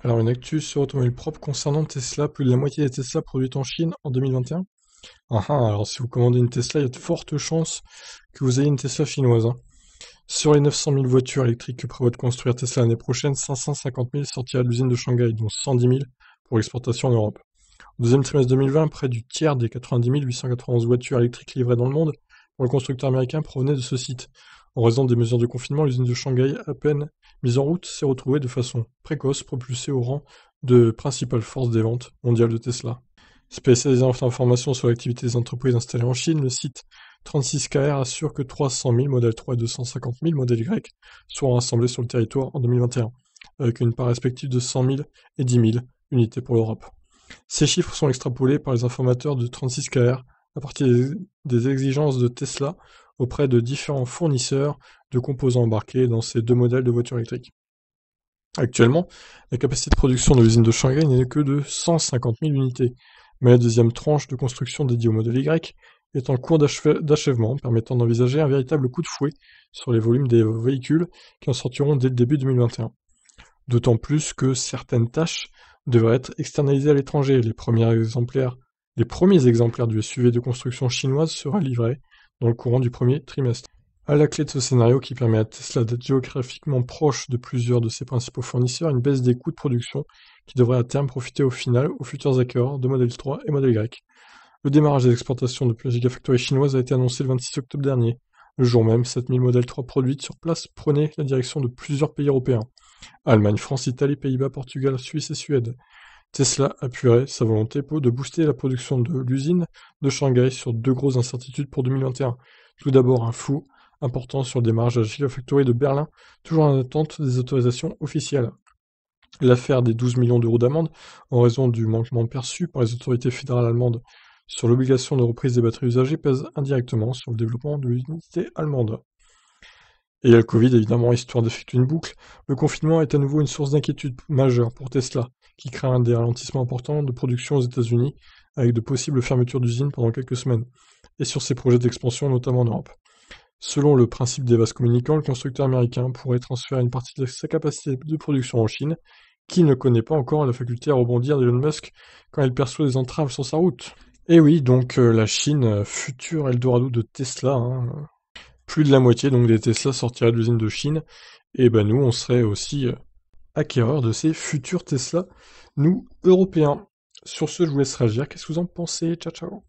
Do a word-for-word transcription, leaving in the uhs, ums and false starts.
Alors, une actu sur automobile propre concernant Tesla. Plus de la moitié des Tesla produites en Chine en deux mille vingt et un. Ah ah, alors si vous commandez une Tesla, il y a de fortes chances que vous ayez une Tesla chinoise, hein. Sur les neuf cent mille voitures électriques que prévoit de construire Tesla l'année prochaine, cinq cent cinquante mille sortiront de l'usine de Shanghai, dont cent dix mille pour l'exportation en Europe. Au deuxième trimestre deux mille vingt, près du tiers des quatre-vingt-dix mille huit cent quatre-vingt-onze voitures électriques livrées dans le monde pour le constructeur américain provenaient de ce site. En raison des mesures de confinement, l'usine de Shanghai, à peine mise en route, s'est retrouvée de façon précoce, propulsée au rang de principale force des ventes mondiales de Tesla. Spécialisé en informations sur l'activité des entreprises installées en Chine, le site trente-six K R assure que trois cent mille modèles trois et deux cent cinquante mille modèles Y seront rassemblés sur le territoire en deux mille vingt et un, avec une part respective de cent mille et dix mille unités pour l'Europe. Ces chiffres sont extrapolés par les informateurs de trente-six K R à partir des exigences de Tesla auprès de différents fournisseurs de composants embarqués dans ces deux modèles de voitures électriques. Actuellement, la capacité de production de l'usine de Shanghai n'est que de cent cinquante mille unités, mais la deuxième tranche de construction dédiée au modèle Y est en cours d'achèvement, permettant d'envisager un véritable coup de fouet sur les volumes des véhicules qui en sortiront dès le début deux mille vingt et un. D'autant plus que certaines tâches devraient être externalisées à l'étranger. Les premiers exemplaires, les premiers exemplaires du S U V de construction chinoise sera livré dans le courant du premier trimestre. À la clé de ce scénario qui permet à Tesla d'être géographiquement proche de plusieurs de ses principaux fournisseurs, une baisse des coûts de production qui devrait à terme profiter au final aux futurs acquéreurs de Model trois et Model Y. Le démarrage des exportations depuis la Gigafactory chinoise a été annoncé le vingt-six octobre dernier. Le jour même, sept mille Model trois produites sur place prenaient la direction de plusieurs pays européens. Allemagne, France, Italie, Pays-Bas, Portugal, Suisse et Suède. Tesla appuierait sa volonté de booster la production de l'usine de Shanghai sur deux grosses incertitudes pour deux mille vingt et un. Tout d'abord, un flou important sur le démarrage de la Gigafactory de Berlin, toujours en attente des autorisations officielles. L'affaire des douze millions d'euros d'amende, en raison du manquement perçu par les autorités fédérales allemandes sur l'obligation de reprise des batteries usagées, pèse indirectement sur le développement de l'unité allemande. Et il y a le Covid, évidemment, histoire d'effectuer une boucle. Le confinement est à nouveau une source d'inquiétude majeure pour Tesla, qui craint des ralentissements importants de production aux États-Unis, avec de possibles fermetures d'usines pendant quelques semaines, et sur ses projets d'expansion, notamment en Europe. Selon le principe des vases communicants, le constructeur américain pourrait transférer une partie de sa capacité de production en Chine, qui ne connaît pas encore la faculté à rebondir d'Elon Musk quand il perçoit des entraves sur sa route. Et oui, donc euh, la Chine, futur Eldorado de Tesla, hein. Plus de la moitié donc des Tesla sortiraient de l'usine de Chine, et ben nous on serait aussi euh, acquéreurs de ces futurs Tesla, nous Européens. Sur ce, je vous laisse réagir, qu'est-ce que vous en pensez? Ciao ciao.